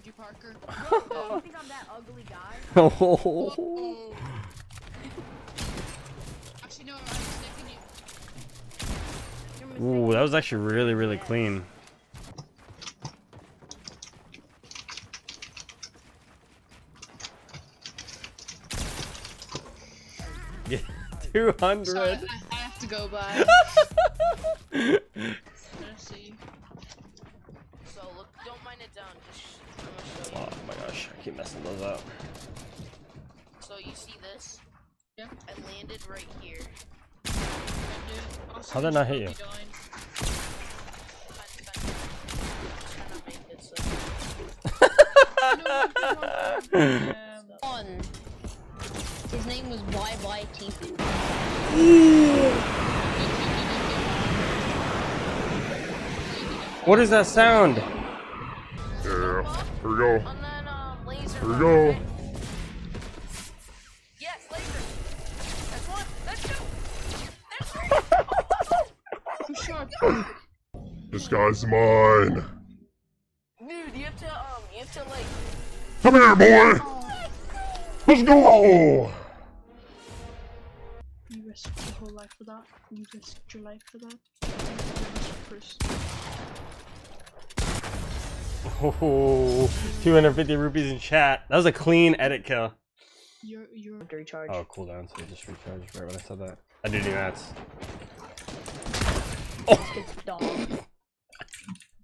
with you, Parker. You think I'm that ugly guy? Oh. Actually, no, I'm sticking you. Ooh, that was actually really, really clean. Yeah, 200. Sorry, I have to go by. So look, don't mind it down. Just, oh my gosh, I keep messing those up. So you see this? Yeah. I landed right here. How did I hit you? One. His name was Bye Bye Tifu. What is that sound? Yeah, here we go. And then, laser here we go. Right? Yes, laser. That's one. That's two. That's three. Oh, sure. This guy's mine. Dude, you have to like. Come here, boy. Oh. Let's go. You risked your whole life for that. You risked your life for that. Oh, 250 rupees in chat. That was a clean edit kill. You're recharge. Oh, cooldown, so you just recharged right when I said that. I do mats. Oh.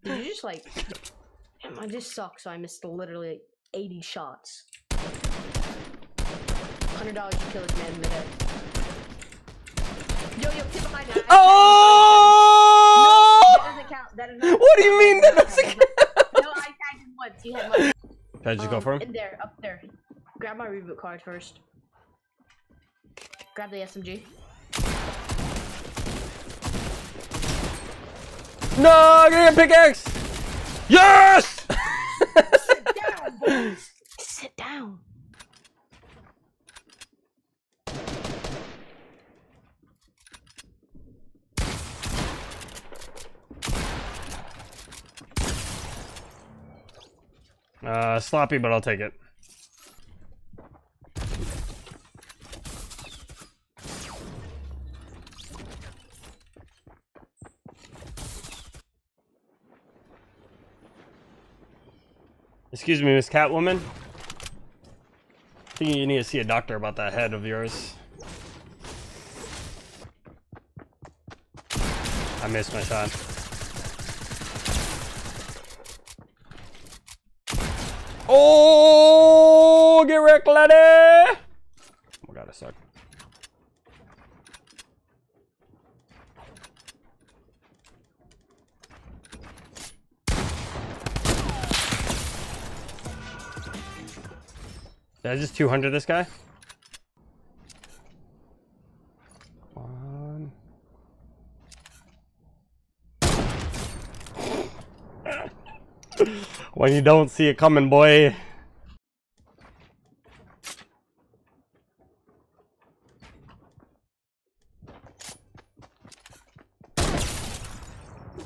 Did you just like... Damn, I just suck, so I missed literally like 80 shots. $100 to kill this man in mid-air. Yo, tip of my knife. Oh! No, that doesn't count. That doesn't count. What do you mean that doesn't count? He had my... Can I just go for him? In there, up there. Grab my reboot card first. Grab the SMG. No, I'm gonna get a pickaxe! Yes! Sit down, boys! Sit down. Sloppy, but I'll take it. Excuse me, Miss Catwoman. I think you need to see a doctor about that head of yours. I missed my shot. Oh, get wrecked, laddie! Oh my god, I suck. Did I just 200 this guy? One. When you don't see it coming, boy.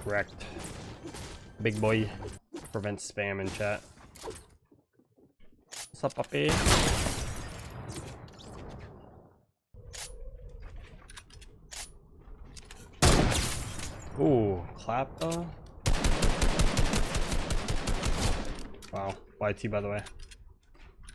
Wrecked. Big boy. Prevent spam in chat. What's up, puppy? Ooh, clap though. Wow, YT by the way.